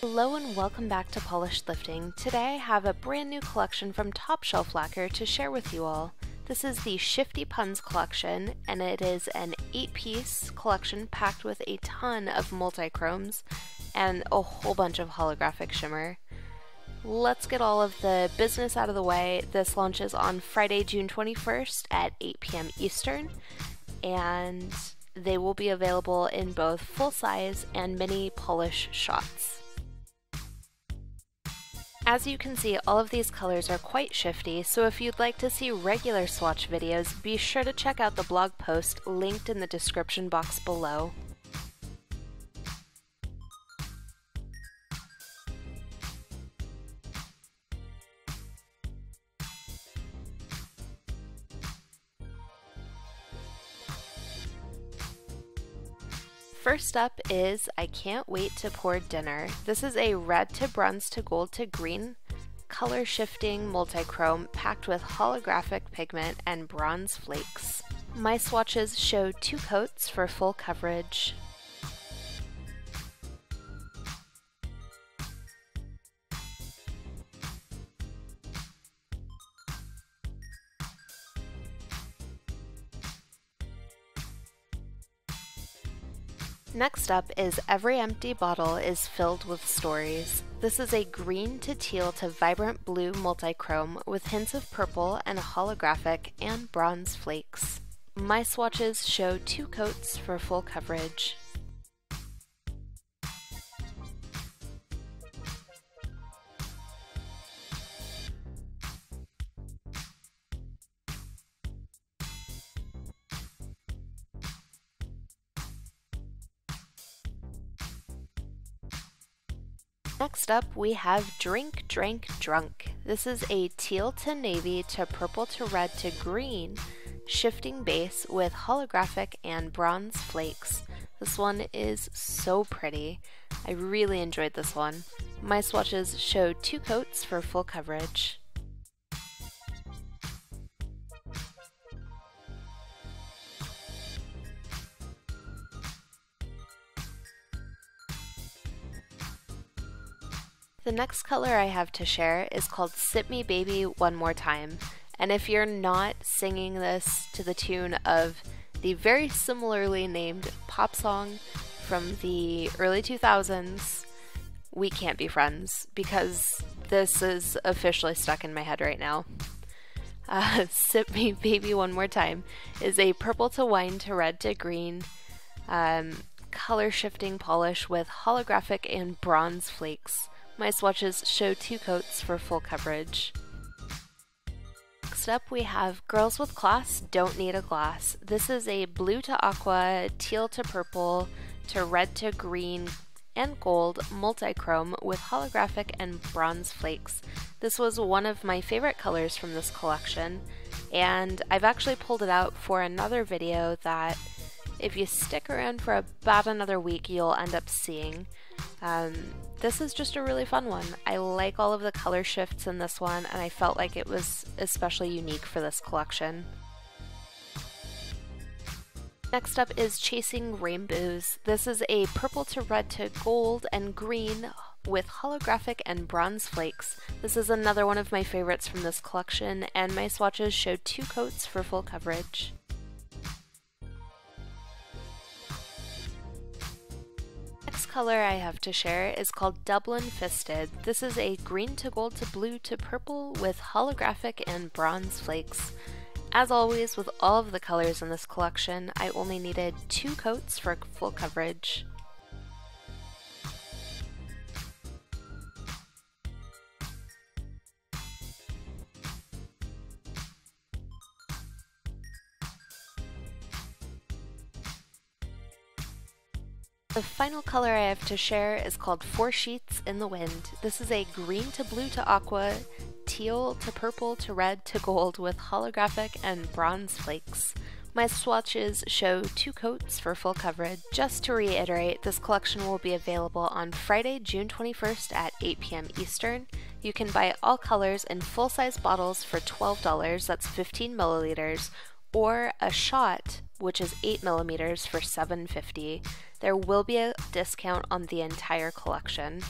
Hello and welcome back to Polished Lifting. Today I have a brand new collection from Top Shelf Lacquer to share with you all. This is the Shifty Puns Collection, and it is an 8-piece collection packed with a ton of multi-chromes and a whole bunch of holographic shimmer. Let's get all of the business out of the way. This launches on Friday, June 21st at 8 p.m. Eastern, and they will be available in both full-size and mini polish shots. As you can see, all of these colors are quite shifty, so if you'd like to see regular swatch videos, be sure to check out the blog post linked in the description box below. First up is I Can't Wait to Pour Dinner. This is a red to bronze to gold to green color shifting multi-chrome packed with holographic pigment and bronze flakes. My swatches show 2 coats for full coverage. Next up is Every Empty Bottle is Filled with Stories. This is a green to teal to vibrant blue multi-chrome with hints of purple and holographic and bronze flakes. My swatches show 2 coats for full coverage. Next up, we have Drink Drank Drunk. This is a teal to navy to purple to red to green shifting base with holographic and bronze flakes. This one is so pretty. I really enjoyed this one. My swatches show 2 coats for full coverage. The next color I have to share is called Sip Me Baby One More Time, and if you're not singing this to the tune of the very similarly named pop song from the early 2000s, we can't be friends, because this is officially stuck in my head right now. Sip Me Baby One More Time is a purple to wine to red to green color shifting polish with holographic and bronze flakes. My swatches show 2 coats for full coverage. Next up we have Girls with Class Don't Need a Glass. This is a blue to aqua, teal to purple, to red to green, and gold multi-chrome with holographic and bronze flakes. This was one of my favorite colors from this collection, and I've actually pulled it out for another video that if you stick around for about another week, you'll end up seeing. This is just a really fun one. I like all of the color shifts in this one, and I felt like it was especially unique for this collection. Next up is Chasing Rainbooze. This is a purple to red to gold and green with holographic and bronze flakes. This is another one of my favorites from this collection, and my swatches show 2 coats for full coverage. The color I have to share is called Dublin Fisted. This is a green to gold to blue to purple with holographic and bronze flakes. As always, with all of the colors in this collection, I only needed 2 coats for full coverage. The final color I have to share is called Four Sheets in the Wind. This is a green to blue to aqua, teal to purple to red to gold with holographic and bronze flakes. My swatches show 2 coats for full coverage. Just to reiterate, this collection will be available on Friday, June 21st at 8 p.m. Eastern. You can buy all colors in full-size bottles for $12, that's 15 milliliters, or a shot, which is 8 millimeters, for $7.50. There will be a discount on the entire collection.